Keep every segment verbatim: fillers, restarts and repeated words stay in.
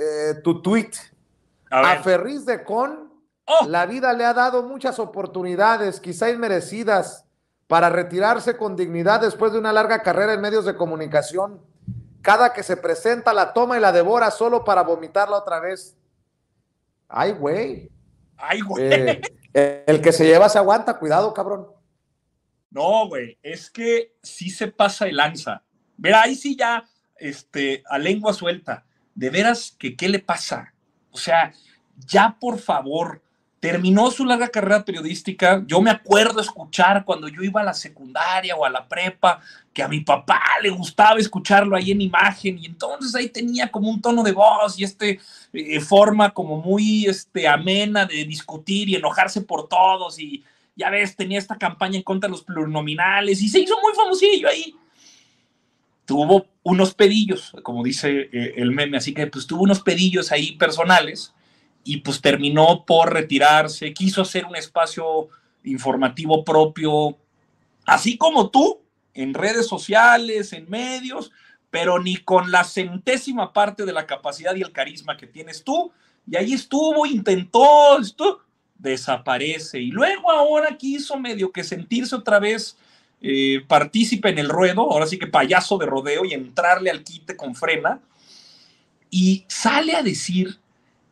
eh, tu tweet. A, a Ferriz de Con, oh. la vida le ha dado muchas oportunidades, quizá inmerecidas, para retirarse con dignidad después de una larga carrera en medios de comunicación. Cada que se presenta la toma y la devora solo para vomitarla otra vez. Ay, güey. Ay, güey. Eh, eh, el que se lleva se aguanta, cuidado, cabrón. No, güey, es que sí se pasa el lanza. Mira, ahí sí ya, este, a lengua suelta. De veras que qué le pasa. O sea, ya por favor, terminó su larga carrera periodística. Yo me acuerdo escuchar cuando yo iba a la secundaria o a la prepa, que a mi papá le gustaba escucharlo ahí en imagen, y entonces ahí tenía como un tono de voz y este eh, forma como muy este, amena de discutir y enojarse por todos, y ya ves, tenía esta campaña en contra de los plurinominales y se hizo muy famosillo ahí. Tuvo unos pedillos, como dice eh, el meme, así que pues tuvo unos pedillos ahí personales y pues terminó por retirarse, quiso hacer un espacio informativo propio, así como tú, en redes sociales, en medios, pero ni con la centésima parte de la capacidad y el carisma que tienes tú, y ahí estuvo, intentó, esto desaparece, y luego ahora quiso medio que sentirse otra vez Eh, participe en el ruedo, ahora sí que payaso de rodeo, y entrarle al quite con frena, y sale a decir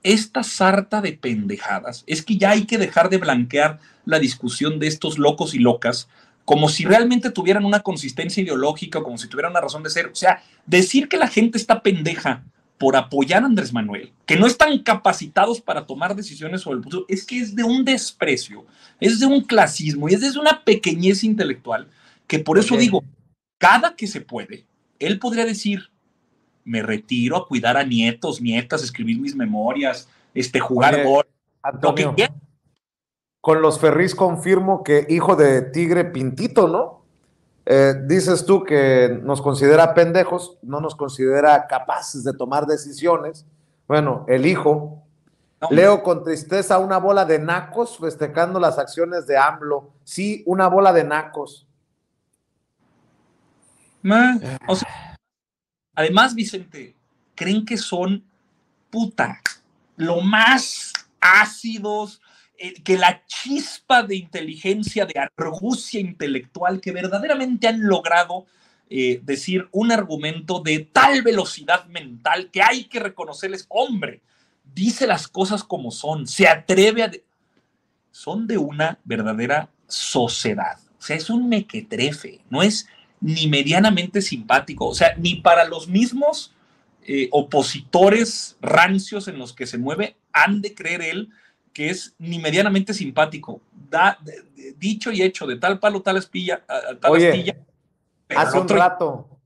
esta sarta de pendejadas. Es que ya hay que dejar de blanquear la discusión de estos locos y locas como si realmente tuvieran una consistencia ideológica, como si tuvieran una razón de ser. O sea, decir que la gente está pendeja por apoyar a Andrés Manuel, que no están capacitados para tomar decisiones sobre el futuro, es que es de un desprecio, es de un clasismo, y es de una pequeñez intelectual, que por eso digo, cada que se puede, él podría decir, me retiro a cuidar a nietos, nietas, escribir mis memorias, este, jugar gol, lo que quiera. Con los Ferriz confirmo que hijo de Tigre Pintito, ¿no? Eh, dices tú que nos considera pendejos, no nos considera capaces de tomar decisiones. Bueno, el hijo. No, leo con tristeza una bola de nacos festejando las acciones de AMLO. Sí, una bola de nacos. Man, o sea, además, Vicente, creen que son puta, lo más ácidos, que la chispa de inteligencia, de argucia intelectual que verdaderamente han logrado eh, decir un argumento de tal velocidad mental que hay que reconocerles, hombre, dice las cosas como son, se atreve a... De son de una verdadera sociedad. O sea, es un mequetrefe, no es ni medianamente simpático, o sea, ni para los mismos eh, opositores rancios en los que se mueve han de creer él que es ni medianamente simpático. Da, de, de, dicho y hecho, de tal palo, tal espilla, tal Oye, astilla. Hace otro... un rato,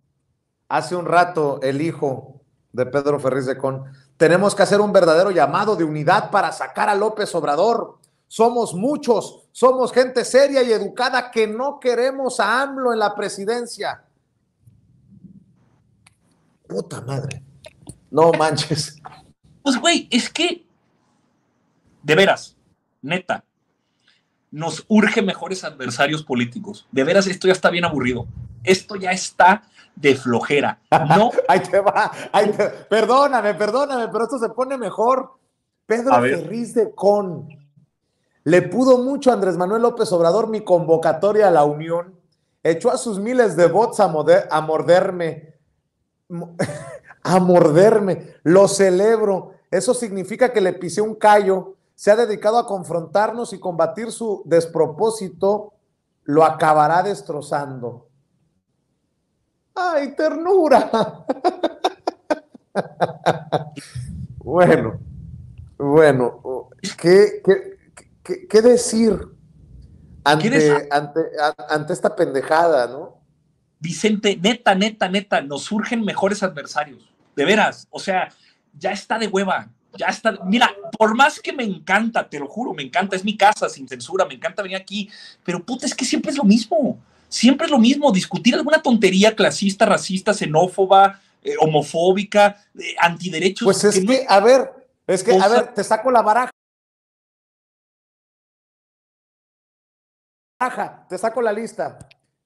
hace un rato, el hijo de Pedro Ferriz de Con, tenemos que hacer un verdadero llamado de unidad para sacar a López Obrador. Somos muchos, somos gente seria y educada que no queremos a AMLO en la presidencia. Puta madre. No manches. Pues, güey, es que de veras, neta, nos urge mejores adversarios políticos. De veras, esto ya está bien aburrido. Esto ya está de flojera. No. Ahí te va. Ahí te... Perdóname, perdóname, pero esto se pone mejor. Pedro Ferriz de Con. Le pudo mucho a Andrés Manuel López Obrador mi convocatoria a la Unión. Echó a sus miles de bots a, moder... a morderme. A morderme. Lo celebro. Eso significa que le pisé un callo. Se ha dedicado a confrontarnos y combatir su despropósito, lo acabará destrozando. ¡Ay, ternura! Bueno, bueno, ¿qué, qué, qué, qué decir ante, ante, ante esta pendejada, no? Vicente, neta, neta, neta, nos surgen mejores adversarios, de veras, o sea, ya está de hueva. Ya está, mira, por más que me encanta, te lo juro, me encanta, es mi casa sin censura, me encanta venir aquí, pero puta, es que siempre es lo mismo, siempre es lo mismo, discutir alguna tontería clasista, racista, xenófoba, eh, homofóbica, eh, antiderechos. Pues es que, que no, a ver, es que, cosa, a ver, te saco la baraja, te saco la lista,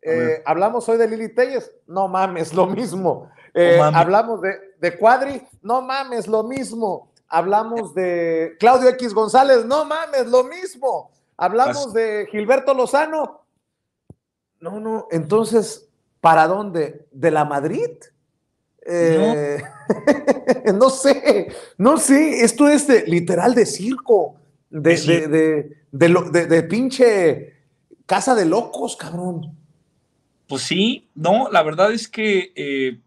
Eh, hablamos hoy de Lili Telles, no mames, lo mismo. Eh, no mames. Hablamos de, de Cuadri, no mames, lo mismo. Hablamos de Claudio X González, no mames, lo mismo. Hablamos de Gilberto Lozano. No, no, entonces, ¿para dónde? ¿De la Madrid? Eh, no. no sé, no sé, esto es de, literal de circo, de, sí. de, de, de, de, de, de pinche casa de locos, cabrón. Pues sí, no, la verdad es que eh,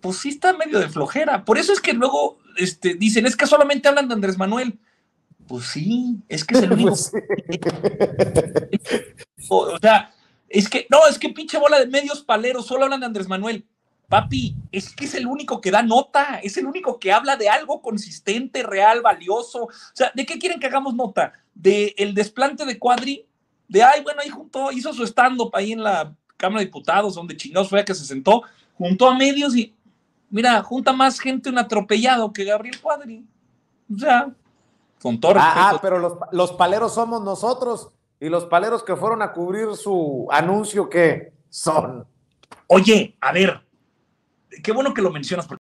pues sí está medio de flojera. Por eso es que luego este, dicen, es que solamente hablan de Andrés Manuel. Pues sí, es que es el único. Pues sí. o, o sea, es que, no, es que pinche bola de medios paleros, solo hablan de Andrés Manuel. Papi, es que es el único que da nota, es el único que habla de algo consistente, real, valioso. O sea, ¿de qué quieren que hagamos nota? ¿De el desplante de Cuadri? De, ay, bueno, ahí juntó, hizo su stand-up ahí en la Cámara de Diputados, donde chingados fue a que se sentó, juntó a medios y, mira, junta más gente un atropellado que Gabriel Cuadri. O sea, con todo respeto. Ah, pero los, los paleros somos nosotros, y los paleros que fueron a cubrir su anuncio, ¿qué son? Oye, a ver, qué bueno que lo mencionas, porque